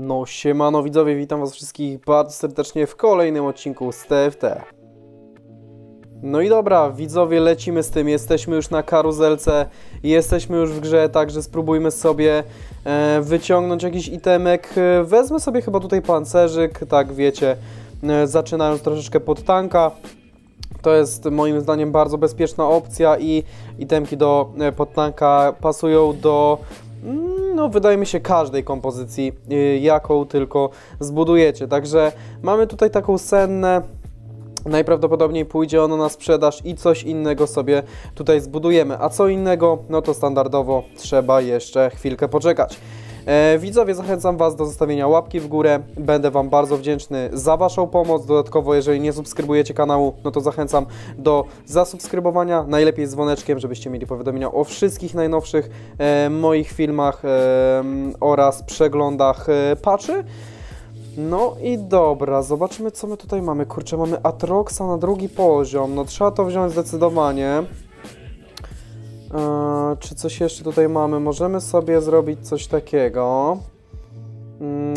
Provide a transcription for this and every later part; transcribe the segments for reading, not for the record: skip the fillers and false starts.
No siemano widzowie, witam was wszystkich bardzo serdecznie w kolejnym odcinku z TFT. No i dobra widzowie, lecimy z tym, jesteśmy już na karuzelce, jesteśmy już w grze, także spróbujmy sobie wyciągnąć jakiś itemek. Wezmę sobie chyba tutaj pancerzyk, tak wiecie, zaczynając troszeczkę pod tanka. To jest moim zdaniem bardzo bezpieczna opcja i itemki do podtanka pasują do, no wydaje mi się, każdej kompozycji, jaką tylko zbudujecie. Także mamy tutaj taką sennę, najprawdopodobniej pójdzie ono na sprzedaż i coś innego sobie tutaj zbudujemy. A co innego, no to standardowo trzeba jeszcze chwilkę poczekać. Widzowie, zachęcam was do zostawienia łapki w górę, będę wam bardzo wdzięczny za waszą pomoc. Dodatkowo, jeżeli nie subskrybujecie kanału, no to zachęcam do zasubskrybowania, najlepiej z dzwoneczkiem, żebyście mieli powiadomienia o wszystkich najnowszych moich filmach oraz przeglądach patchy. No i dobra, zobaczymy co my tutaj mamy. Kurczę, mamy Atroxa na drugi poziom, no trzeba to wziąć zdecydowanie. Czy coś jeszcze tutaj mamy? Możemy sobie zrobić coś takiego.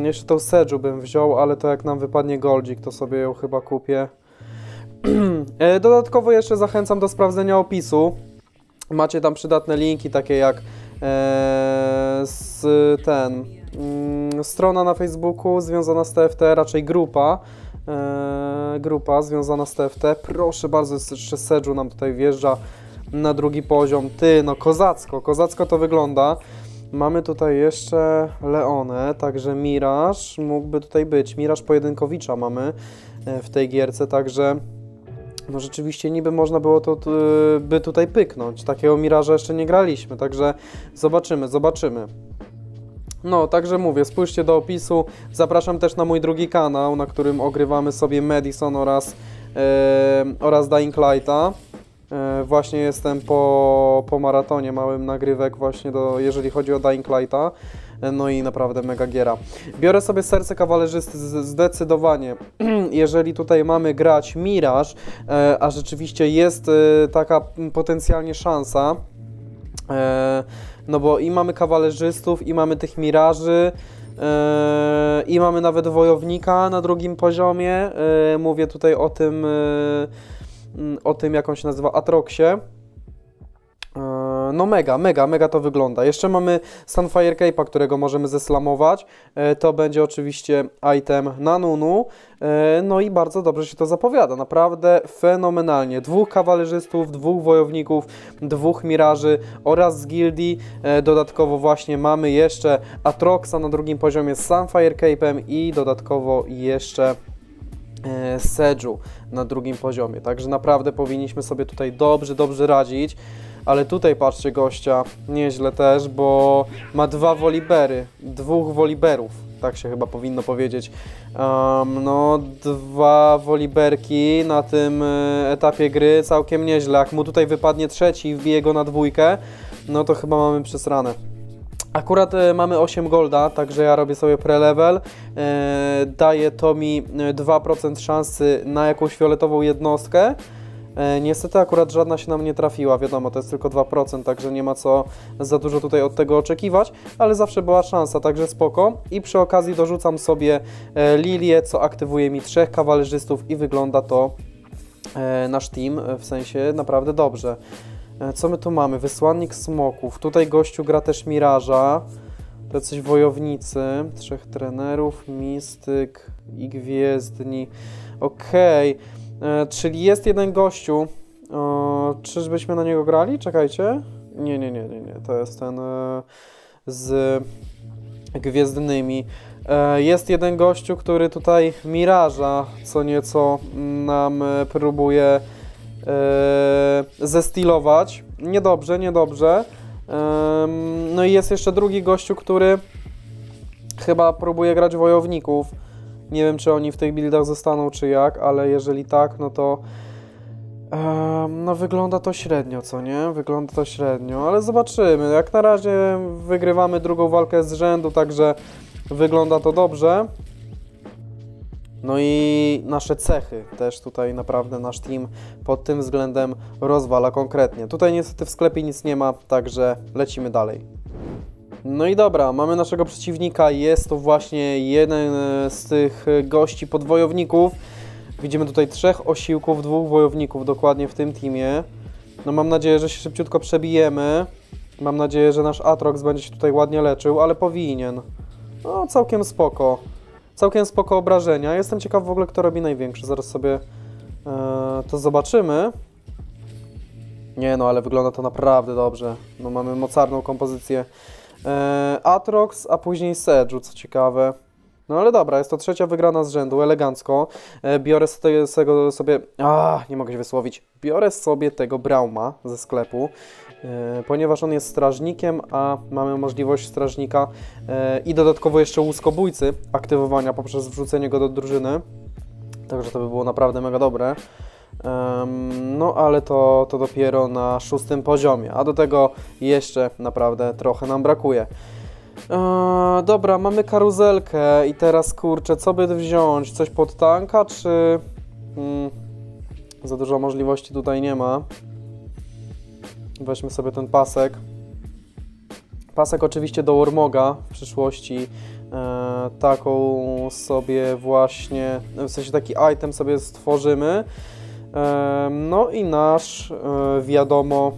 Jeszcze tą Sedżu bym wziął, ale to jak nam wypadnie goldzik, to sobie ją chyba kupię. Dodatkowo jeszcze zachęcam do sprawdzenia opisu. Macie tam przydatne linki, takie jak strona na Facebooku związana z TFT, raczej grupa związana z TFT. Proszę bardzo, jeszcze Sedżu nam tutaj wjeżdża na drugi poziom. Ty, no kozacko, kozacko to wygląda. Mamy tutaj jeszcze Leonę, także Mirage mógłby tutaj być. Mirage pojedynkowicza mamy w tej gierce, także no rzeczywiście niby można było to by tutaj pyknąć. Takiego Mirage'a jeszcze nie graliśmy, także zobaczymy, zobaczymy. No, także mówię, spójrzcie do opisu. Zapraszam też na mój drugi kanał, na którym ogrywamy sobie Madison oraz Dying Light'a. Właśnie jestem po maratonie małym nagrywek właśnie jeżeli chodzi o Dying Light'a. No i naprawdę mega giera. Biorę sobie serce kawalerzysty zdecydowanie. Jeżeli tutaj mamy grać Mirage, a rzeczywiście jest taka potencjalnie szansa, no bo i mamy kawalerzystów, i mamy tych miraży, i mamy nawet wojownika na drugim poziomie. Mówię tutaj o tym, jak on się nazywa, Atroxie. No mega, mega, mega to wygląda. Jeszcze mamy Sunfire Cape'a, którego możemy zeslamować. To będzie oczywiście item na Nunu. No i bardzo dobrze się to zapowiada. Naprawdę fenomenalnie. Dwóch kawalerzystów, dwóch wojowników, dwóch miraży oraz z gildii. Dodatkowo właśnie mamy jeszcze Atroxa na drugim poziomie z Sunfire Cape'em i dodatkowo jeszcze Sedżu na drugim poziomie, także naprawdę powinniśmy sobie tutaj dobrze, dobrze radzić, ale tutaj patrzcie gościa, nieźle też, bo ma dwóch woliberów, tak się chyba powinno powiedzieć. No dwa woliberki na tym etapie gry całkiem nieźle, jak mu tutaj wypadnie trzeci i wbije go na dwójkę, no to chyba mamy przesrane. Akurat mamy 8 golda, także ja robię sobie pre-level, daje to mi 2% szansy na jakąś fioletową jednostkę. Niestety akurat żadna się nam nie trafiła, wiadomo, to jest tylko 2%, także nie ma co za dużo tutaj od tego oczekiwać, ale zawsze była szansa, także spoko. I przy okazji dorzucam sobie lilię, co aktywuje mi 3 kawalerzystów i wygląda to nasz team, w sensie naprawdę dobrze. Co my tu mamy? Wysłannik smoków. Tutaj gościu gra też miraża. To jacyś wojownicy. 3 trenerów, mistyk i gwiezdni. Okej. Czyli jest jeden gościu. Czyżbyśmy na niego grali? Czekajcie. Nie. To jest ten z gwiezdnymi. Jest jeden gościu, który tutaj miraża co nieco nam próbuje zestilować. Niedobrze, niedobrze. No i jest jeszcze drugi gościu, który chyba próbuje grać wojowników. Nie wiem, czy oni w tych buildach zostaną, czy jak, ale jeżeli tak, no to no wygląda to średnio, co nie? Wygląda to średnio, ale zobaczymy. Jak na razie wygrywamy drugą walkę z rzędu, także wygląda to dobrze. No i nasze cechy też tutaj naprawdę nasz team pod tym względem rozwala konkretnie. Tutaj niestety w sklepie nic nie ma, także lecimy dalej. No i dobra, mamy naszego przeciwnika, jest to właśnie jeden z tych gości podwojowników. Widzimy tutaj trzech osiłków, dwóch wojowników dokładnie w tym teamie. No mam nadzieję, że się szybciutko przebijemy. Mam nadzieję, że nasz Atrox będzie się tutaj ładnie leczył, ale powinien. No całkiem spoko. Całkiem spoko obrażenia. Jestem ciekaw w ogóle, kto robi największe. Zaraz sobie to zobaczymy. Nie no, ale wygląda to naprawdę dobrze. No mamy mocarną kompozycję. Atrox, a później Sedżu, co ciekawe. No ale dobra, jest to trzecia wygrana z rzędu, elegancko. Biorę sobie... nie mogę się wysłowić. Biorę sobie tego Brauma ze sklepu, ponieważ on jest strażnikiem, a mamy możliwość strażnika i dodatkowo jeszcze łuskobójcy aktywowania poprzez wrzucenie go do drużyny. Także to by było naprawdę mega dobre. No ale to dopiero na 6. poziomie, a do tego jeszcze naprawdę trochę nam brakuje. Dobra, mamy karuzelkę i teraz kurczę, co by wziąć? Coś pod tanka, czy... za dużo możliwości tutaj nie ma. Weźmy sobie ten pasek. Pasek oczywiście do Warmoga w przyszłości. Taką sobie właśnie, w sensie taki item sobie stworzymy. No i nasz, wiadomo,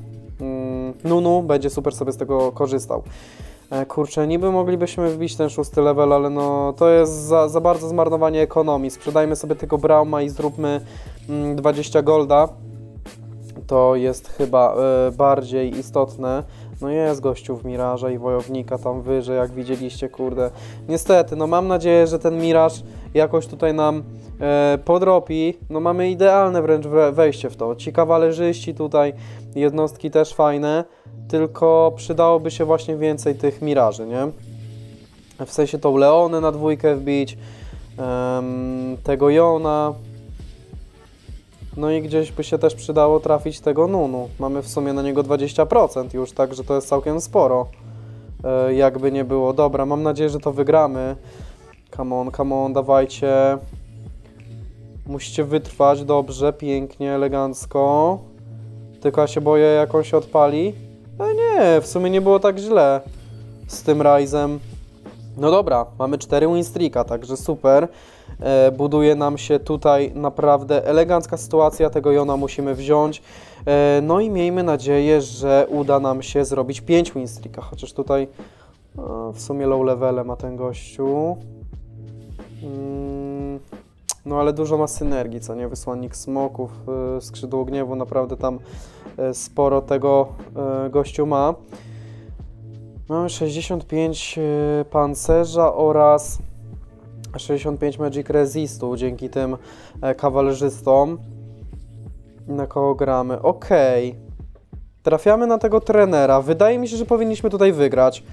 Nunu będzie super sobie z tego korzystał. Kurczę, niby moglibyśmy wbić ten 6. level, ale no to jest za bardzo zmarnowanie ekonomii. Sprzedajmy sobie tego Brauma i zróbmy 20 golda. To jest chyba bardziej istotne. No jest gościu w Miraża i Wojownika tam wyżej, jak widzieliście, kurde. Niestety, no mam nadzieję, że ten Miraż jakoś tutaj nam podropi. No mamy idealne wręcz wejście w to. Ci kawalerzyści tutaj, jednostki też fajne, tylko przydałoby się właśnie więcej tych Miraży, nie? W sensie tą Leonę na 2 wbić, tego Jona. No i gdzieś by się też przydało trafić tego Nunu. Mamy w sumie na niego 20% już, także to jest całkiem sporo. Jakby nie było. Dobra, mam nadzieję, że to wygramy. Come on, dawajcie. Musicie wytrwać, dobrze, pięknie, elegancko. Tylko ja się boję, jak on się odpali. No nie, w sumie nie było tak źle z tym Ryzem. No dobra, mamy 4 win streaka, także super. Buduje nam się tutaj naprawdę elegancka sytuacja, tego Jona musimy wziąć. No i miejmy nadzieję, że uda nam się zrobić 5 win streaka, chociaż tutaj w sumie low levele ma ten gościu. No ale dużo ma synergii, co nie? Wysłannik smoków, skrzydło gniewu, naprawdę tam sporo tego gościu ma. Mamy 65 pancerza oraz 65 Magic Resistu dzięki tym kawalerzystom. Na kogo gramy? Okej. Trafiamy na tego trenera. Wydaje mi się, że powinniśmy tutaj wygrać.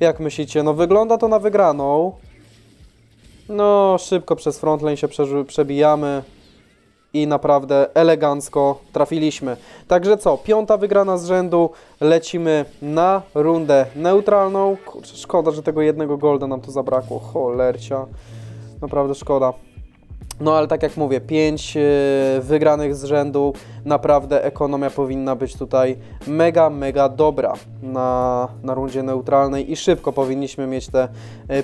Jak myślicie? No wygląda to na wygraną. No szybko przez frontline się przebijamy. I naprawdę elegancko trafiliśmy. Także co, 5. wygrana z rzędu, lecimy na rundę neutralną. Kurczę, szkoda, że tego 1 golda nam tu zabrakło, cholercia. Naprawdę szkoda. No ale tak jak mówię, 5 wygranych z rzędu, naprawdę ekonomia powinna być tutaj mega, mega dobra na rundzie neutralnej i szybko powinniśmy mieć te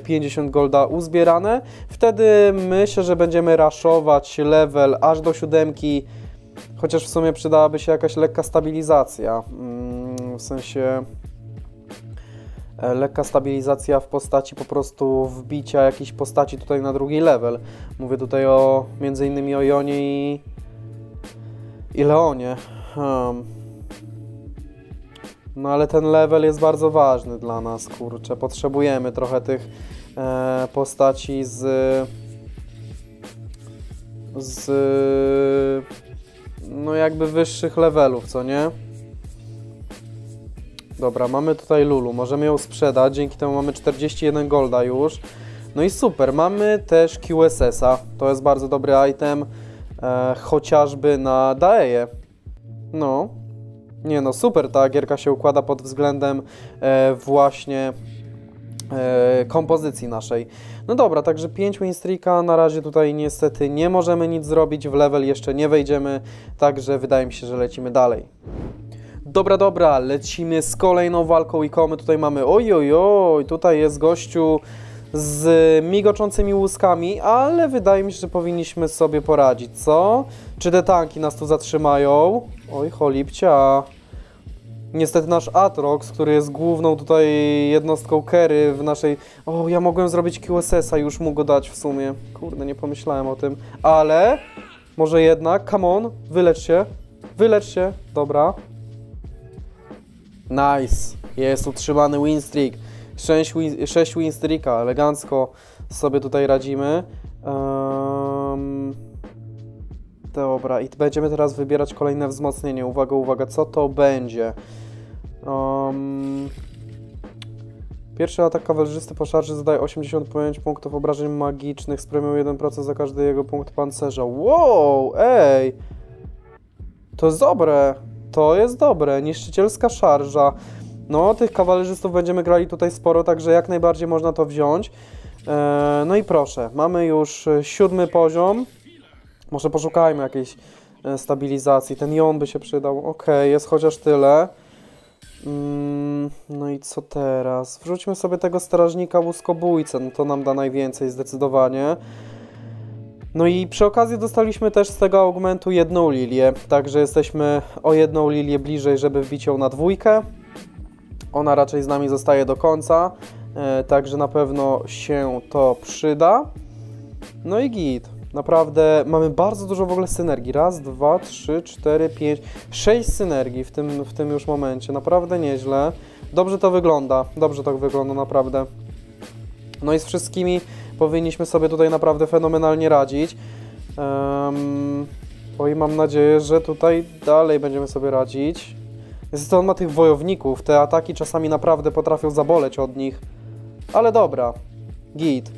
50 golda uzbierane. Wtedy myślę, że będziemy raszować level aż do 7, chociaż w sumie przydałaby się jakaś lekka stabilizacja, w sensie... lekka stabilizacja w postaci po prostu wbicia jakiejś postaci tutaj na 2 level. Mówię tutaj o między innymi o Jonie i Leonie. No ale ten level jest bardzo ważny dla nas, kurczę. Potrzebujemy trochę tych postaci z no jakby wyższych levelów, co nie? Dobra, mamy tutaj Lulu, możemy ją sprzedać, dzięki temu mamy 41 golda już. No i super, mamy też QSS-a, to jest bardzo dobry item, chociażby na Daeje. No, nie no, super ta gierka się układa pod względem właśnie kompozycji naszej. No dobra, także 5 win streaka, na razie tutaj niestety nie możemy nic zrobić, w level jeszcze nie wejdziemy, także wydaje mi się, że lecimy dalej. Dobra, lecimy z kolejną walką i komy. Tutaj mamy, ojojoj, tutaj jest gościu z migoczącymi łuskami, ale wydaje mi się, że powinniśmy sobie poradzić, co? Czy te tanki nas tu zatrzymają? Oj, cholipcia. Niestety nasz Atrox, który jest główną tutaj jednostką carry w naszej... O, ja mogłem zrobić QSS-a, już mógł go dać w sumie. Kurde, nie pomyślałem o tym. Ale może jednak, come on, wylecz się. Wylecz się, dobra. Nice, jest utrzymany win streak. 6 win streaka, elegancko sobie tutaj radzimy. Dobra, i będziemy teraz wybierać kolejne wzmocnienie. Uwaga, uwaga, co to będzie? Pierwszy atak kawalerzysty po szarży zadaje 85 punktów obrażeń magicznych z premium 1% za każdy jego punkt pancerza. Wow, ej! To jest dobre! To jest dobre, niszczycielska szarża. No, tych kawalerzystów będziemy grali tutaj sporo, także jak najbardziej można to wziąć. No i proszę, mamy już 7 poziom. Może poszukajmy jakiejś stabilizacji. Ten jon by się przydał. Okej, jest chociaż tyle. No i co teraz? Wrzućmy sobie tego strażnika łuskobójcę. No to nam da najwięcej zdecydowanie. No i przy okazji dostaliśmy też z tego augmentu jedną lilię. Także jesteśmy o jedną lilię bliżej, żeby wbić ją na 2. Ona raczej z nami zostaje do końca. Także na pewno się to przyda. No i git. Naprawdę mamy bardzo dużo w ogóle synergii. Raz, dwa, trzy, cztery, pięć, 6 synergii w tym już momencie. Naprawdę nieźle. Dobrze to wygląda. Dobrze to wygląda naprawdę. No i z wszystkimi powinniśmy sobie tutaj naprawdę fenomenalnie radzić. Oj, mam nadzieję, że tutaj dalej będziemy sobie radzić. Niestety on ma tych wojowników. Te ataki czasami naprawdę potrafią zaboleć od nich. Ale dobra. Git.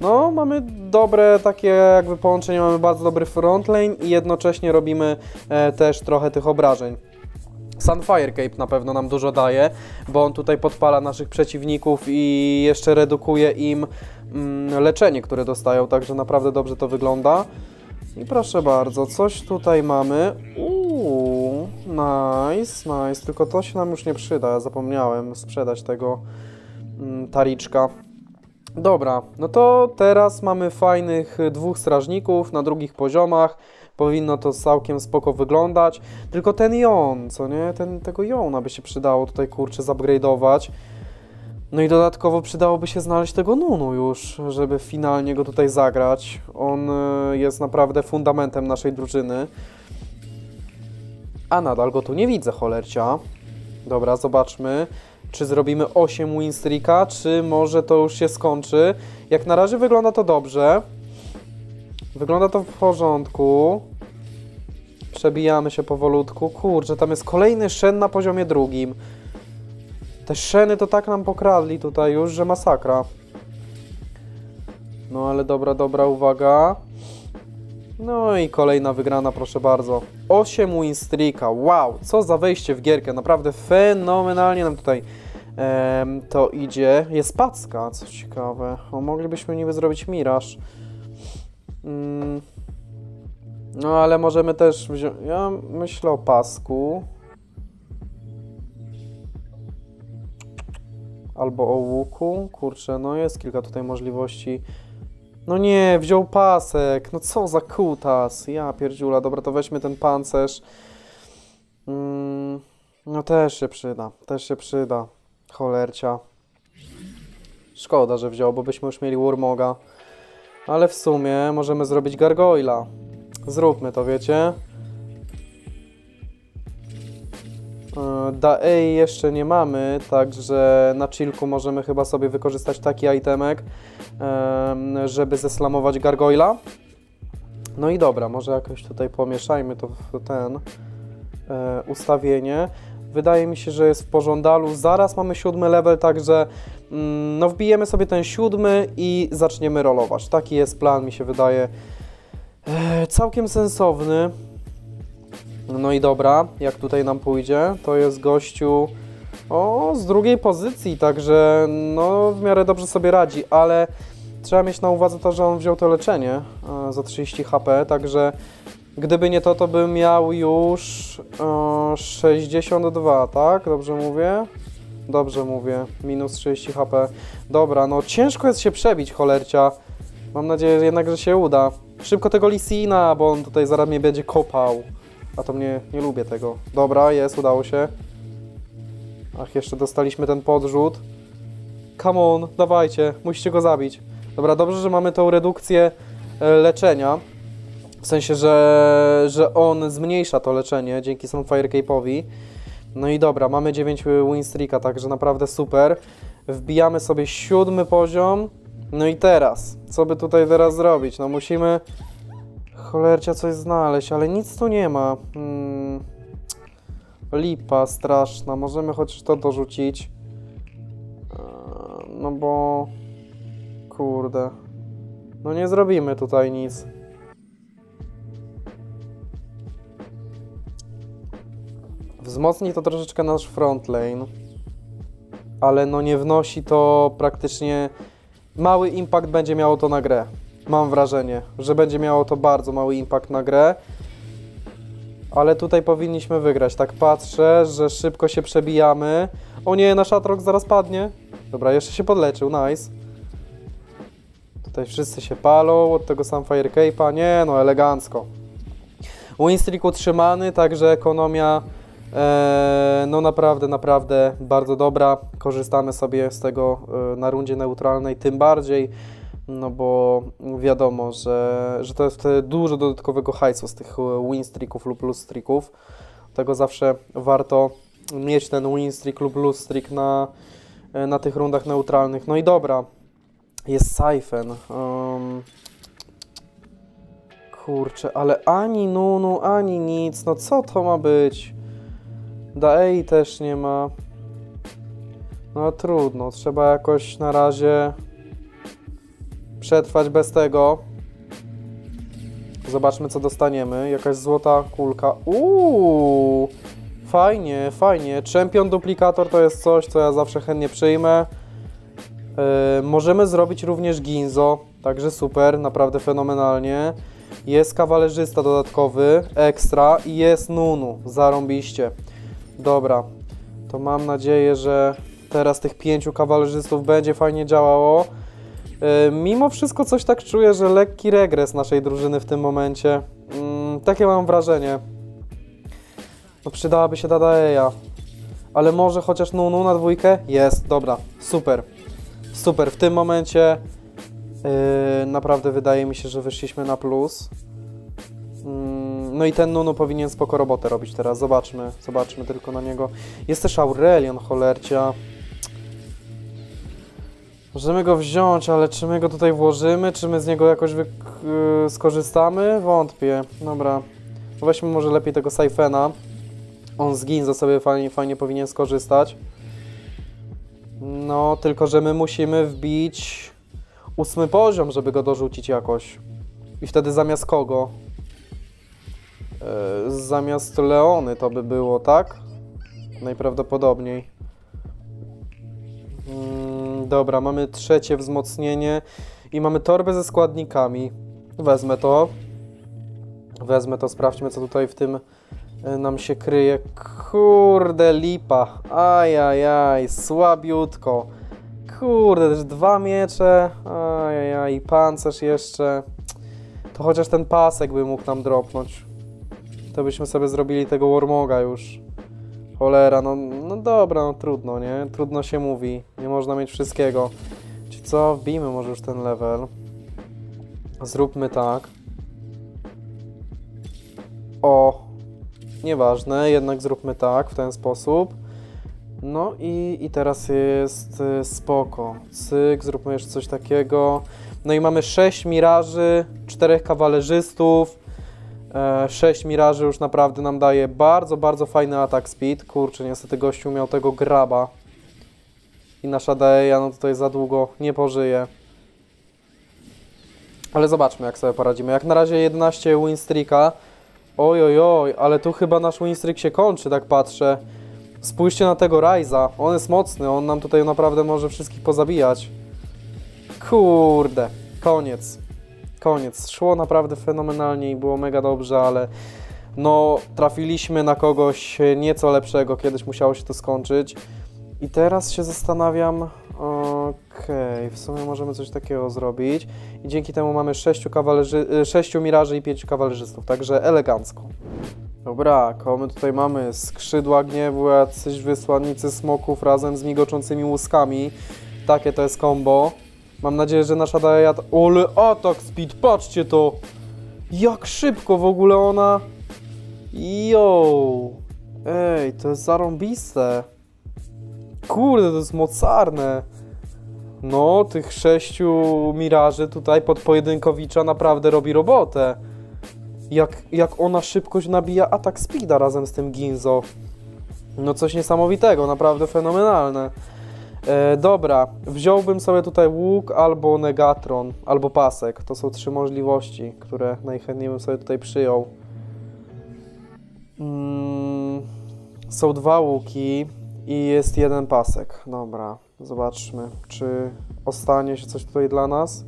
No, mamy dobre takie jakby połączenie, mamy bardzo dobry frontlane i jednocześnie robimy też trochę tych obrażeń. Sunfire Cape na pewno nam dużo daje, bo on tutaj podpala naszych przeciwników i jeszcze redukuje im leczenie, które dostają, także naprawdę dobrze to wygląda. I proszę bardzo, coś tutaj mamy. Uuu, nice, tylko to się nam już nie przyda, ja zapomniałem sprzedać tego tariczka. Dobra, no to teraz mamy fajnych 2 strażników na drugich poziomach. Powinno to całkiem spoko wyglądać. Tylko ten jon, co nie? Tego jona by się przydało tutaj, kurczę, zupgrade'ować. No i dodatkowo przydałoby się znaleźć tego Nunu już, żeby finalnie go tutaj zagrać. On jest naprawdę fundamentem naszej drużyny. A nadal go tu nie widzę, cholercia. Dobra, zobaczmy. Czy zrobimy 8 win streaka, czy może to już się skończy? Jak na razie wygląda to dobrze. Wygląda to w porządku. Przebijamy się powolutku. Kurczę, tam jest kolejny Shen na poziomie 2. Te Sheny to tak nam pokradli tutaj już, że masakra. No ale dobra, uwaga. No i kolejna wygrana, proszę bardzo. 8 win streaka, wow, co za wejście w gierkę, naprawdę fenomenalnie nam tutaj to idzie. Jest packa, co ciekawe, moglibyśmy niby zrobić Mirage. No ale możemy też wziąć, ja myślę o pasku. Albo o łuku, kurczę, no jest kilka tutaj możliwości. No nie, wziął pasek, no co za kutas, ja pierdziula, dobra, to weźmy ten pancerz. No też się przyda, cholercia. Szkoda, że wziął, bo byśmy już mieli Warmoga. Ale w sumie możemy zrobić gargoyla. Zróbmy to, wiecie. Daei jeszcze nie mamy, także na chillku możemy chyba sobie wykorzystać taki itemek, żeby zeslamować gargoyla. No i dobra, może jakoś tutaj pomieszajmy to w ten ustawienie. Wydaje mi się, że jest w pożądalu. Zaraz mamy 7 level, także no wbijemy sobie ten 7 i zaczniemy rolować. Taki jest plan, mi się wydaje całkiem sensowny. No i dobra, jak tutaj nam pójdzie, to jest gościu z drugiej pozycji, także no w miarę dobrze sobie radzi, ale trzeba mieć na uwadze to, że on wziął to leczenie za 30 HP, także Gdyby nie to, to bym miał już 62, tak? Dobrze mówię? Dobrze mówię. Minus 30 HP. Dobra, no ciężko jest się przebić, cholercia. Mam nadzieję że jednak, że się uda. Szybko tego Lee Sina, bo on tutaj zaraz mnie będzie kopał. A to mnie nie lubię tego. Dobra, jest, udało się. Ach, jeszcze dostaliśmy ten podrzut. Come on, dawajcie, musicie go zabić. Dobra, dobrze, że mamy tą redukcję leczenia. W sensie, że on zmniejsza to leczenie dzięki Sunfire Cape'owi. No i dobra, mamy 9 win streaka, także naprawdę super. Wbijamy sobie 7 poziom. No i teraz, co by tutaj teraz zrobić? No musimy... Cholercia coś znaleźć, ale nic tu nie ma. Lipa straszna, możemy chociaż to dorzucić. No bo... Kurde. No nie zrobimy tutaj nic. Wzmocni to troszeczkę nasz front lane. Ale no nie wnosi to praktycznie... Mały impact będzie miało to na grę. Mam wrażenie, że będzie miało to bardzo mały impact na grę. Ale tutaj powinniśmy wygrać. Tak patrzę, że szybko się przebijamy. O nie, nasz Atrox zaraz padnie. Dobra, jeszcze się podleczył, nice. Tutaj wszyscy się palą od tego Sunfire Cape'a. Nie, no elegancko. Winstreak utrzymany, także ekonomia no naprawdę, naprawdę bardzo dobra. Korzystamy sobie z tego na rundzie neutralnej, tym bardziej. No bo wiadomo, że to jest dużo dodatkowego hajsu z tych win streaków lub lose streaków. Tego zawsze warto mieć ten win streak lub lose streak na tych rundach neutralnych. No i dobra, jest Saifen. Kurczę, ale ani Nunu, ani nic. No co to ma być? Daei też nie ma. No trudno, trzeba jakoś na razie... przetrwać bez tego. Zobaczmy, co dostaniemy. Jakaś złota kulka. Uuu, fajnie, fajnie. Champion duplikator to jest coś, co ja zawsze chętnie przyjmę. Możemy zrobić również Guinsoo, także super, naprawdę fenomenalnie. Jest kawalerzysta dodatkowy, ekstra i jest Nunu, zarąbiście. Dobra, to mam nadzieję, że teraz tych 5 kawalerzystów będzie fajnie działało. Mimo wszystko coś tak czuję, że lekki regres naszej drużyny w tym momencie. Takie mam wrażenie. No przydałaby się Dadaeja. Ale może chociaż Nunu na 2? Jest, dobra, super. Super, w tym momencie naprawdę wydaje mi się, że wyszliśmy na plus. No i ten Nunu powinien spoko robotę robić teraz. Zobaczmy, zobaczmy tylko na niego. Jest też Aurelion, cholercia. Możemy go wziąć, ale czy my go tutaj włożymy, czy my z niego jakoś skorzystamy? Wątpię. Dobra, weźmy może lepiej tego Saifena. On z Guinsoo sobie fajnie powinien skorzystać. No, tylko że my musimy wbić 8 poziom, żeby go dorzucić jakoś. I wtedy zamiast kogo? Zamiast Leony to by było, tak? Najprawdopodobniej. Dobra, mamy 3. wzmocnienie i mamy torbę ze składnikami. Wezmę to. Wezmę to, sprawdźmy, co tutaj w tym nam się kryje. Kurde, lipa. Ajajaj, słabiutko. Kurde, też 2 miecze. Ajajaj, i pancerz jeszcze. To chociaż ten pasek by mógł nam dropnąć. To byśmy sobie zrobili tego Warmoga już. Cholera, no dobra, no trudno, nie? Trudno się mówi, nie można mieć wszystkiego. Czyli co, wbijmy może już ten level. Zróbmy tak. O, nieważne, jednak zróbmy tak, w ten sposób. No i teraz jest spoko. Cyk, zróbmy jeszcze coś takiego. No i mamy 6 miraży, 4 kawalerzystów. 6 miraży już naprawdę nam daje bardzo, bardzo fajny atak speed. Kurczę, niestety gościu miał tego graba. I nasza Daeja no tutaj za długo nie pożyje. Ale zobaczmy, jak sobie poradzimy. Jak na razie 11 winstreaka. Oj, oj, oj, ale tu chyba nasz winstreak się kończy, tak patrzę. Spójrzcie na tego Ryze'a. On jest mocny, on nam tutaj naprawdę może wszystkich pozabijać. Kurde, koniec. koniec. Szło naprawdę fenomenalnie i było mega dobrze, ale no trafiliśmy na kogoś nieco lepszego, kiedyś musiało się to skończyć. I teraz się zastanawiam, okej, w sumie możemy coś takiego zrobić. I dzięki temu mamy 6 miraży i 5 kawalerzystów, także elegancko. Dobra, kogo my tutaj mamy? Skrzydła gniewu, jacyś wysłannicy smoków razem z migoczącymi łuskami. Takie to jest kombo. Mam nadzieję, że nasza daje jad... Ole, atak speed, patrzcie to! Jak szybko w ogóle ona... Yo! Ej, to jest zarąbiste. Kurde, to jest mocarne. No, tych 6 miraży tutaj pod pojedynkowicza naprawdę robi robotę. Jak ona szybkość nabija atak speeda razem z tym Guinsoo. No coś niesamowitego, naprawdę fenomenalne. Dobra, wziąłbym sobie tutaj łuk albo negatron, albo pasek. To są 3 możliwości, które najchętniej bym sobie tutaj przyjął. Są 2 łuki i jest 1 pasek. Dobra, zobaczmy, czy ostanie się coś tutaj dla nas.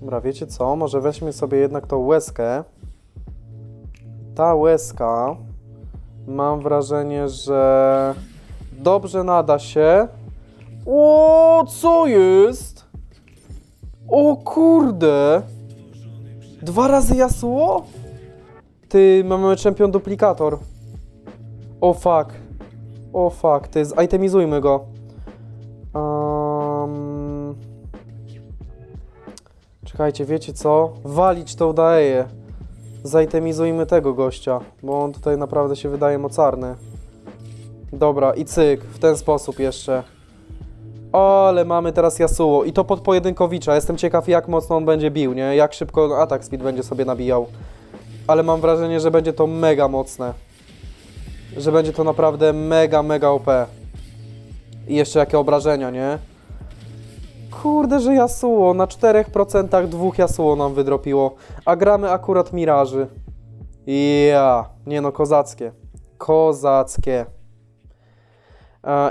Dobra, wiecie co? Może weźmy sobie jednak tą łezkę. Ta łezka, mam wrażenie, że dobrze nada się. O, co jest? O kurde! 2 razy jasło? Ty, mamy champion duplikator. O fuck. O fuck, ty, zitemizujmy go. Czekajcie, wiecie co? Walić to udaje. Zitemizujmy tego gościa, bo on tutaj naprawdę się wydaje mocarny. Dobra, i cyk, w ten sposób jeszcze. O, ale mamy teraz Yasuo i to pod pojedynkowicza. Jestem ciekaw, jak mocno on będzie bił, nie? Jak szybko atak speed będzie sobie nabijał. Ale mam wrażenie, że będzie to mega mocne. Że będzie to naprawdę mega OP. I jeszcze jakie obrażenia, nie? Kurde, że Yasuo, na 4% 2 Yasuo nam wydropiło, a gramy akurat miraży. Nie no, kozackie. Kozackie.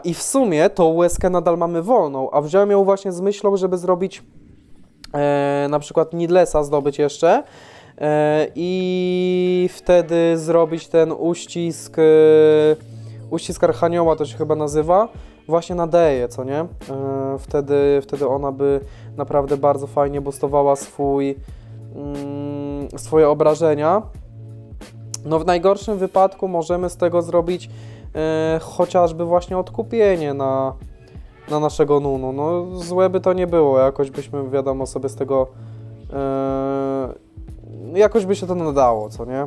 I w sumie tą łezkę nadal mamy wolną, a wziąłem ją właśnie z myślą, żeby zrobić na przykład Needlessa zdobyć jeszcze i wtedy zrobić ten uścisk, Archanioła to się chyba nazywa. Właśnie nadaje, co nie? Wtedy ona by naprawdę bardzo fajnie boostowała swoje obrażenia. No w najgorszym wypadku możemy z tego zrobić chociażby właśnie odkupienie na naszego Nunu. No złe by to nie było, jakoś byśmy wiadomo sobie z tego... jakoś by się to nadało, co nie?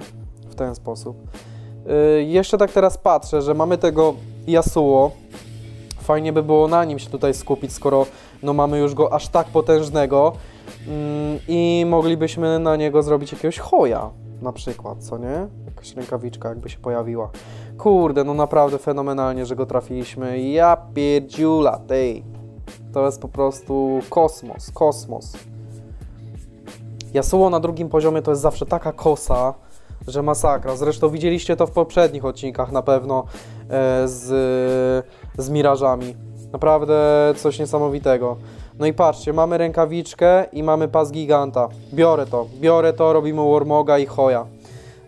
W ten sposób. Jeszcze tak teraz patrzę, że mamy tego Yasuo. Fajnie by było na nim się tutaj skupić, skoro no, mamy już go aż tak potężnego i moglibyśmy na niego zrobić jakiegoś Hoja na przykład, co nie? Jakaś rękawiczka jakby się pojawiła. Kurde, no naprawdę fenomenalnie, że go trafiliśmy. Ja pierdziula, tej. To jest po prostu kosmos, kosmos. Yasuo na drugim poziomie to jest zawsze taka kosa, że masakra. Zresztą widzieliście to w poprzednich odcinkach na pewno z mirażami. Naprawdę coś niesamowitego. No i patrzcie, mamy rękawiczkę i mamy pas giganta. Biorę to, robimy Warmoga i Hoja.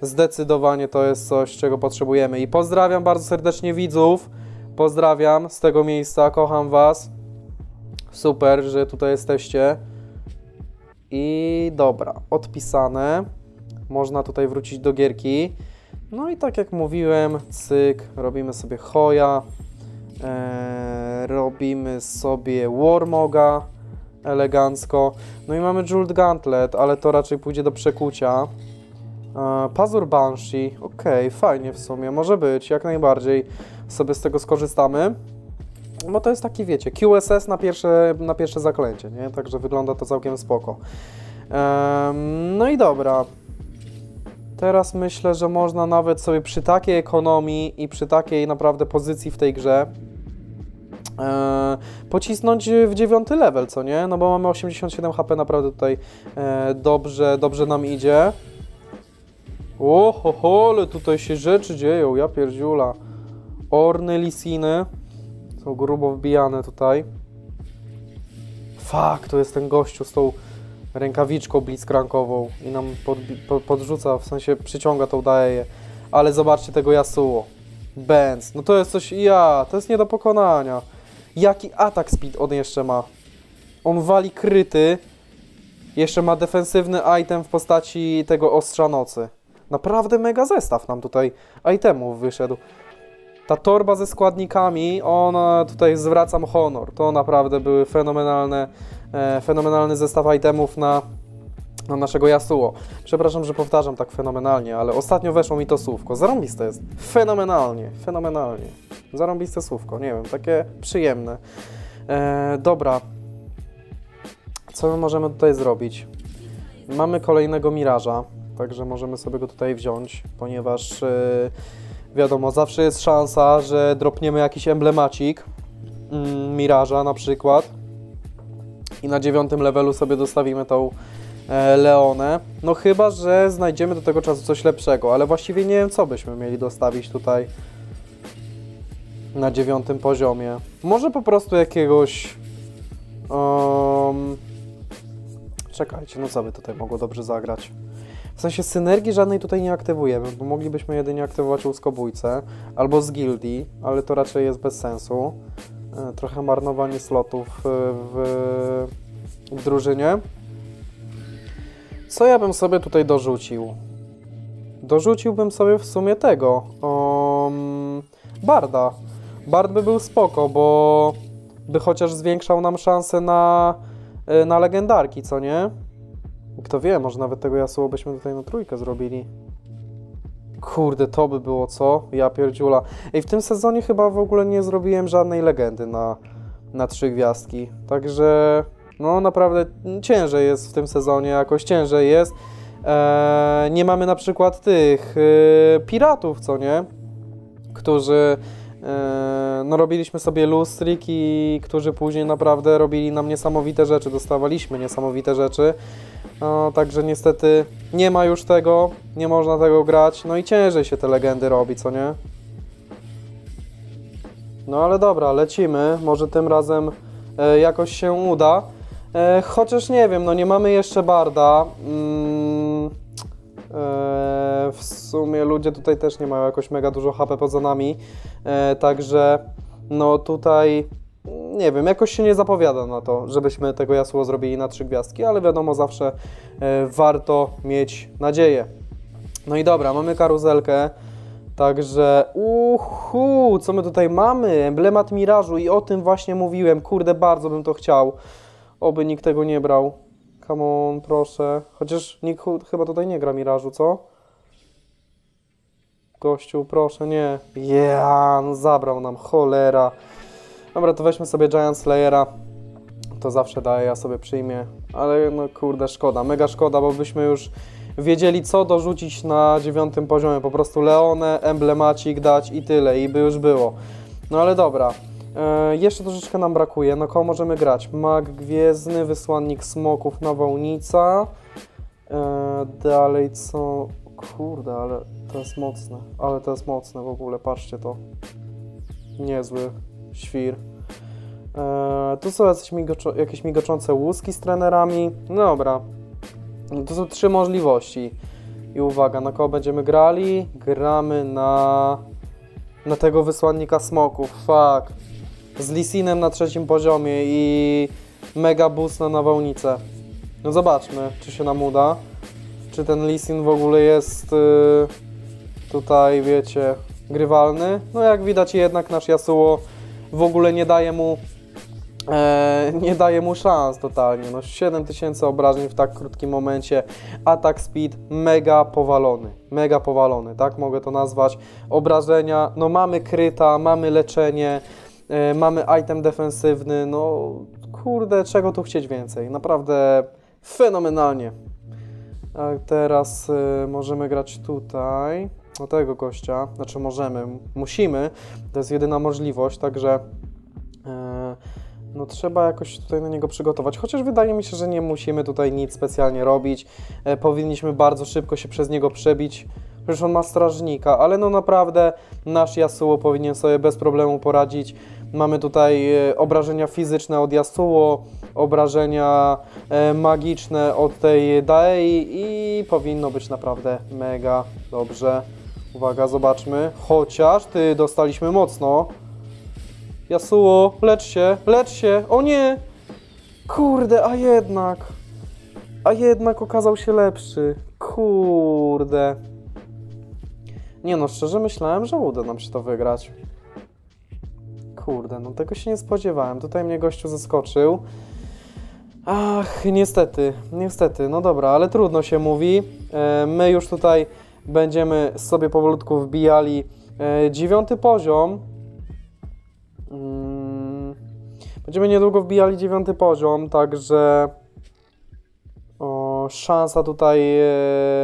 Zdecydowanie to jest coś, czego potrzebujemy. I pozdrawiam bardzo serdecznie widzów. Pozdrawiam z tego miejsca, kocham was. Super, że tutaj jesteście. I dobra, odpisane. Można tutaj wrócić do gierki. No i tak jak mówiłem, cyk, robimy sobie Hoja. Robimy sobie Warmoga elegancko. No i mamy Jules Gauntlet, ale to raczej pójdzie do przekucia. Pazur Banshee, okej, fajnie w sumie, może być, jak najbardziej sobie z tego skorzystamy. Bo to jest taki, wiecie, QSS na pierwsze zaklęcie, nie? Także wygląda to całkiem spoko. No i dobra. Teraz myślę, że można nawet sobie przy takiej ekonomii i przy takiej naprawdę pozycji w tej grze pocisnąć w 9 level, co nie? No bo mamy 87 HP, naprawdę tutaj dobrze nam idzie. Oho, ale tutaj się rzeczy dzieją, ja pierdziula. Orny, Lee Siny są grubo wbijane tutaj. Fuck, to jest ten gościu z tą rękawiczką blitzcrankową i nam podrzuca, w sensie przyciąga tą daję. Ale zobaczcie tego Yasuo. Benz, no to jest coś to jest nie do pokonania. Jaki atak speed on jeszcze ma? On wali kryty, jeszcze ma defensywny item w postaci tego Ostrza Nocy. Naprawdę mega zestaw nam tutaj itemów wyszedł. Ta torba ze składnikami, ona tutaj zwracam honor. To naprawdę były fenomenalny zestaw itemów na naszego Yasuo. Przepraszam, że powtarzam tak fenomenalnie, ale ostatnio weszło mi to słówko. Zarąbiste jest. Fenomenalnie, fenomenalnie. Zarąbiste słówko, nie wiem, takie przyjemne. Dobra. Co my możemy tutaj zrobić? Mamy kolejnego Miraża, także możemy sobie go tutaj wziąć, ponieważ wiadomo, zawsze jest szansa, że dropniemy jakiś emblemacik Miraża na przykład i na 9. levelu sobie dostawimy tą Leonę, no chyba, że znajdziemy do tego czasu coś lepszego, ale właściwie nie wiem, co byśmy mieli dostawić tutaj na 9. poziomie. Może po prostu jakiegoś... czekajcie, no co by tutaj mogło dobrze zagrać? W sensie synergii żadnej tutaj nie aktywujemy, bo moglibyśmy jedynie aktywować łuskobójcę albo z gildii, ale to raczej jest bez sensu. Trochę marnowanie slotów w drużynie. Co ja bym sobie tutaj dorzucił? Dorzuciłbym sobie w sumie tego Barda. Bard by był spoko, bo by chociaż zwiększał nam szansę na legendarki, co nie? Kto wie, może nawet tego Yasuo byśmy tutaj na trójkę zrobili. Kurde, to by było, co? Ja pierdziula. Ej, w tym sezonie chyba w ogóle nie zrobiłem żadnej legendy na 3 gwiazdki. Także, no naprawdę ciężej jest w tym sezonie, jakoś ciężej jest. Nie mamy na przykład tych piratów, co nie? Którzy... no robiliśmy sobie lustriki, którzy później naprawdę robili nam niesamowite rzeczy, dostawaliśmy niesamowite rzeczy, no, także niestety nie ma już tego, nie można tego grać, no i ciężej się te legendy robi, co nie? No ale dobra, lecimy, może tym razem jakoś się uda, chociaż nie wiem, no nie mamy jeszcze Barda, w sumie ludzie tutaj też nie mają jakoś mega dużo HP poza nami, także no tutaj nie wiem, jakoś się nie zapowiada na to, żebyśmy tego Yasuo zrobili na 3 gwiazdki, ale wiadomo, zawsze warto mieć nadzieję. No i dobra, mamy karuzelkę, także uhu, co my tutaj mamy? Emblemat Mirażu i o tym właśnie mówiłem, kurde, bardzo bym to chciał, oby nikt tego nie brał. Come on, proszę. Chociaż nikt chyba tutaj nie gra Mirażu, co? Gościu, proszę, nie. No zabrał nam, cholera. Dobra, to weźmy sobie Giant Slayera. To zawsze daję, ja sobie przyjmę. Ale no kurde, szkoda, mega szkoda, bo byśmy już wiedzieli, co dorzucić na 9. poziomie. Po prostu Leonę, emblemacik dać i tyle, i by już było. No ale dobra. Jeszcze troszeczkę nam brakuje, no koło możemy grać? Mag Gwiezdny, Wysłannik Smoków, Nawałnica. Dalej co... Kurde, ale to jest mocne. Ale to jest mocne w ogóle, patrzcie to. Niezły świr. Tu są jakieś migoczące łuski z trenerami. No dobra. To są 3 możliwości. I uwaga, na koło będziemy grali? Gramy na tego Wysłannika Smoków, fuck. Z Lee Sinem na 3. poziomie i mega boost na nawałnicę. No zobaczmy, czy się nam uda. Czy ten Lee Sin w ogóle jest tutaj, wiecie, grywalny. No jak widać jednak nasz Yasuo w ogóle nie daje mu szans totalnie. No 7000 obrażeń w tak krótkim momencie. Atak speed mega powalony, tak mogę to nazwać. Obrażenia, no mamy kryta, mamy leczenie. Mamy item defensywny, no kurde, czego tu chcieć więcej, naprawdę fenomenalnie. A teraz możemy grać tutaj, na tego gościa, znaczy możemy, musimy, to jest jedyna możliwość, także no trzeba jakoś tutaj na niego przygotować, chociaż wydaje mi się, że nie musimy tutaj nic specjalnie robić, powinniśmy bardzo szybko się przez niego przebić. Przecież on ma strażnika, ale no naprawdę nasz Yasuo powinien sobie bez problemu poradzić. Mamy tutaj obrażenia fizyczne od Yasuo, obrażenia magiczne od tej Daei i powinno być naprawdę mega dobrze. Uwaga, zobaczmy. Chociaż ty dostaliśmy mocno. Yasuo, lecz się, lecz się. O nie! Kurde, a jednak. A jednak okazał się lepszy. Kurde. Nie no, szczerze myślałem, że uda nam się to wygrać. Kurde, no tego się nie spodziewałem. Tutaj mnie gościu zaskoczył. Ach, niestety, niestety. No dobra, ale trudno się mówi. My już tutaj będziemy sobie powolutku wbijali 9. poziom. Będziemy niedługo wbijali 9. poziom, także szansa tutaj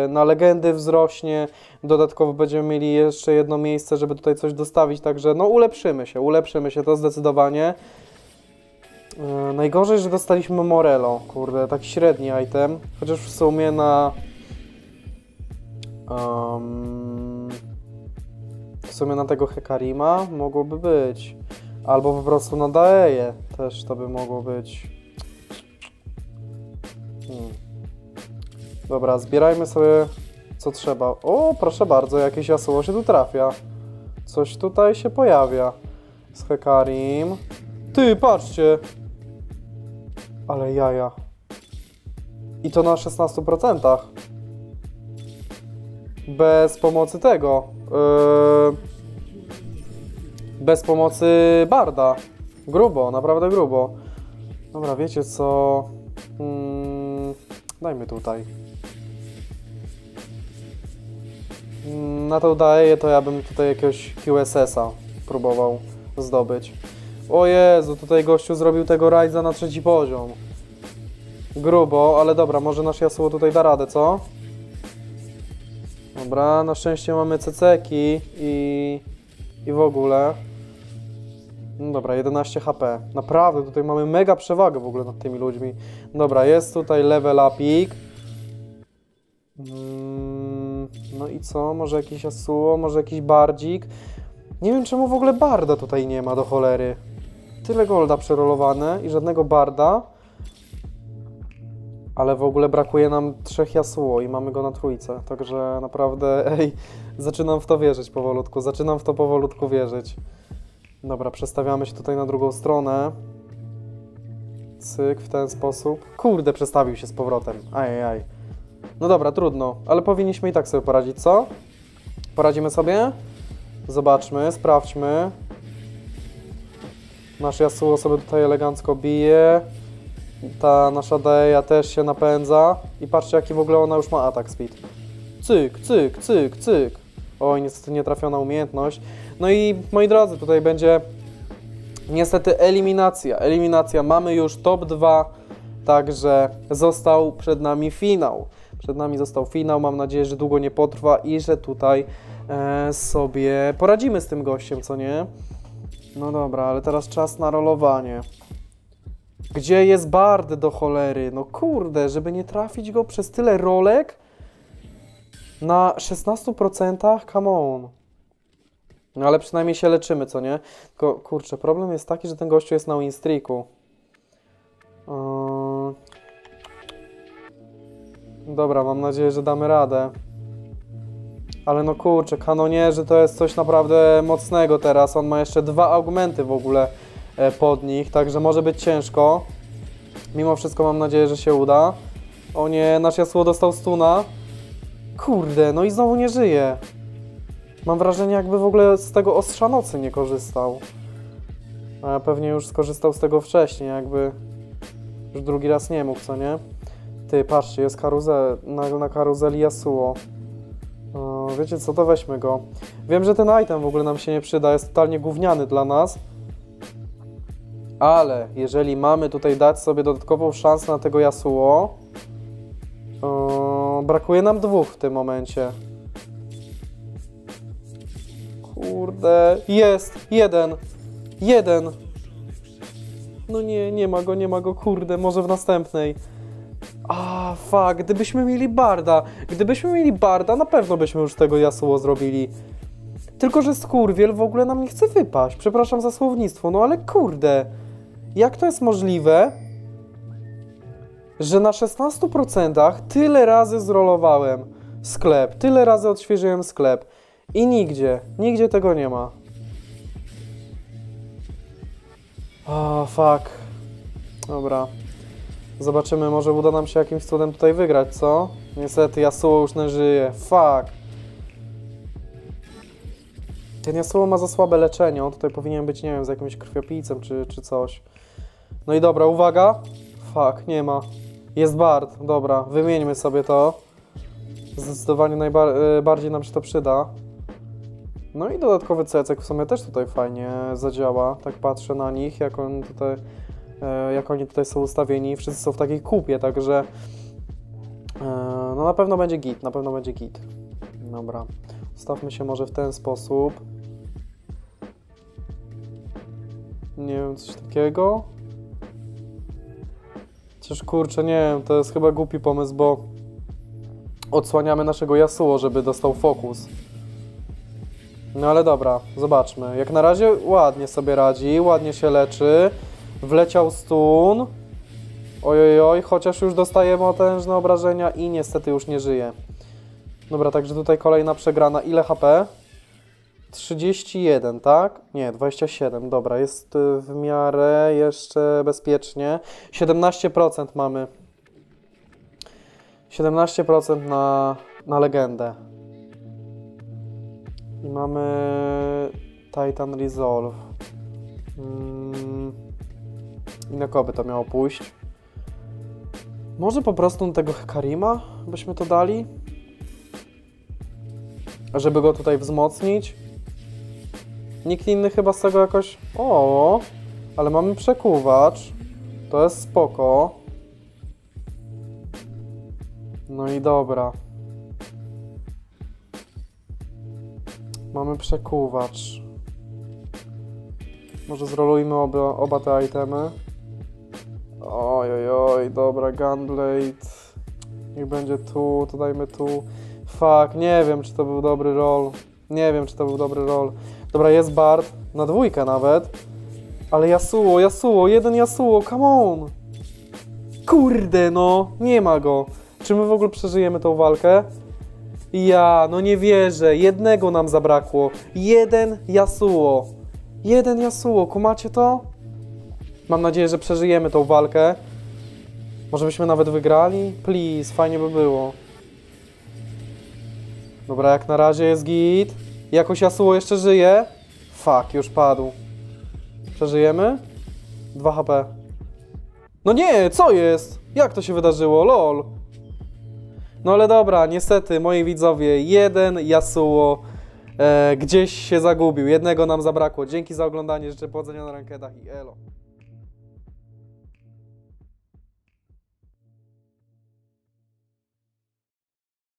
na legendy wzrośnie. Dodatkowo będziemy mieli jeszcze jedno miejsce, żeby tutaj coś dostawić, także no ulepszymy się, to zdecydowanie. Najgorzej, że dostaliśmy Morelo, kurde, taki średni item, chociaż w sumie na... w sumie na tego Hekarima mogłoby być. Albo po prostu na Daeję też to by mogło być. Dobra, zbierajmy sobie co trzeba. O, proszę bardzo, jakieś Yasuo się tu trafia. Coś tutaj się pojawia. Z Hekarim. Ty, patrzcie! Ale jaja. I to na 16%. Bez pomocy tego. Bez pomocy Barda. Grubo, naprawdę grubo. Dobra, wiecie co... Dajmy tutaj. Na to daję, to ja bym tutaj jakiegoś QSS-a próbował zdobyć. O Jezu, tutaj gościu zrobił tego Ryze'a na 3. poziom. Grubo, ale dobra, może nasz Yasuo tutaj da radę, co? Dobra, na szczęście mamy CC-ki i w ogóle. No dobra, 11 HP. Naprawdę, tutaj mamy mega przewagę w ogóle nad tymi ludźmi. Dobra, jest tutaj level upik. No i co? Może jakiś Yasuo, może jakiś Bardzik. Nie wiem, czemu w ogóle Barda tutaj nie ma, do cholery. Tyle golda przerolowane i żadnego Barda. Ale w ogóle brakuje nam 3 Yasuo i mamy go na 3. Także naprawdę, ej, zaczynam w to wierzyć powolutku. Zaczynam w to powolutku wierzyć. Dobra, przestawiamy się tutaj na drugą stronę. Cyk, w ten sposób. Kurde, przestawił się z powrotem. Ajajaj. No dobra, trudno, ale powinniśmy i tak sobie poradzić, co? Poradzimy sobie? Zobaczmy, sprawdźmy. Nasz Yasuo sobie tutaj elegancko bije. Ta nasza Daeja też się napędza. I patrzcie, jaki w ogóle ona już ma atak speed. Cyk, cyk, cyk, cyk. Oj, niestety nie trafiona umiejętność. No i moi drodzy, tutaj będzie niestety eliminacja. Eliminacja, mamy już top 2, także został przed nami finał. Przed nami został finał, mam nadzieję, że długo nie potrwa i że tutaj sobie poradzimy z tym gościem, co nie? No dobra, ale teraz czas na rolowanie. Gdzie jest Bard, do cholery? No kurde, żeby nie trafić go przez tyle rolek? Na 16%? Come on. No ale przynajmniej się leczymy, co nie? Tylko, kurczę, problem jest taki, że ten gościu jest na winstreaku. Dobra, mam nadzieję, że damy radę. Ale no kurczę, kanonierzy to jest coś naprawdę mocnego teraz. On ma jeszcze 2 augmenty w ogóle pod nich, także może być ciężko. Mimo wszystko mam nadzieję, że się uda. O nie, nasz Yasuo dostał stuna. Kurde, no i znowu nie żyje. Mam wrażenie, jakby w ogóle z tego ostrza nocy nie korzystał. A pewnie już skorzystał z tego wcześniej, jakby już drugi raz nie mógł, co nie? Ty, patrzcie, jest karuzel, na karuzeli Yasuo. Wiecie co, to weźmy go. Wiem, że ten item w ogóle nam się nie przyda, jest totalnie gówniany dla nas. Ale jeżeli mamy tutaj dać sobie dodatkową szansę na tego Yasuo, brakuje nam 2 w tym momencie. Kurde, jest, 1, 1. No nie, nie ma go, kurde, może w następnej. A, fuck, gdybyśmy mieli Barda, na pewno byśmy już tego Yasuo zrobili. Tylko że skurwiel w ogóle nam nie chce wypaść. Przepraszam za słownictwo, no ale kurde. Jak to jest możliwe, że na 16% tyle razy zrolowałem sklep, tyle razy odświeżyłem sklep i nigdzie tego nie ma. O, fuck. Dobra. Zobaczymy, może uda nam się jakimś cudem tutaj wygrać, co? Niestety, Yasuo już nie żyje. Fuck. Ten Yasuo ma za słabe leczenie. On tutaj powinien być, nie wiem, z jakimś krwiopijcem czy coś. No i dobra, uwaga. Fuck, nie ma. Jest Bard. Dobra, wymieńmy sobie to. Zdecydowanie najbardziej nam się to przyda. No i dodatkowy cecek w sumie też tutaj fajnie zadziała. Tak patrzę na nich, jak oni tutaj są ustawieni. Wszyscy są w takiej kupie, także no na pewno będzie git, na pewno będzie git. Dobra, ustawmy się może w ten sposób. Nie wiem, coś takiego. Chociaż kurczę, nie wiem, to jest chyba głupi pomysł, bo odsłaniamy naszego Yasuo, żeby dostał fokus. No ale dobra, zobaczmy. Jak na razie ładnie sobie radzi, ładnie się leczy. Wleciał stun. Ojojoj, chociaż już dostaje potężne obrażenia i niestety już nie żyje. Dobra, także tutaj kolejna przegrana. Ile HP? 31, tak? Nie, 27. Dobra, jest w miarę jeszcze bezpiecznie. 17% mamy. 17% na legendę. I mamy Titan Resolve. I na kogo by to miało pójść? Może po prostu tego Hekarima byśmy to dali? Żeby go tutaj wzmocnić? Nikt inny chyba z tego jakoś... O, ale mamy przekuwacz. To jest spoko. No i dobra. Mamy przekuwacz. Może zrolujmy oba te itemy. Ojojoj, dobra, Gunblade. Niech będzie tu, to dajmy tu. Fuck, nie wiem, czy to był dobry roll. Nie wiem, czy to był dobry roll. Dobra, jest Bard, na dwójkę nawet. Ale Yasuo, jeden Yasuo, come on! Kurde, no, nie ma go. Czy my w ogóle przeżyjemy tą walkę? Ja, no nie wierzę, jednego nam zabrakło. Jeden Yasuo. Jeden Yasuo, kumacie to? Mam nadzieję, że przeżyjemy tą walkę. Może byśmy nawet wygrali? Please, fajnie by było. Dobra, jak na razie jest git. Jakoś Yasuo jeszcze żyje. Fuck, już padł. Przeżyjemy? 2 HP. No nie, co jest? Jak to się wydarzyło? Lol. No ale dobra, niestety, moi widzowie, jeden Yasuo gdzieś się zagubił. Jednego nam zabrakło. Dzięki za oglądanie, życzę powodzenia na rankedach i elo.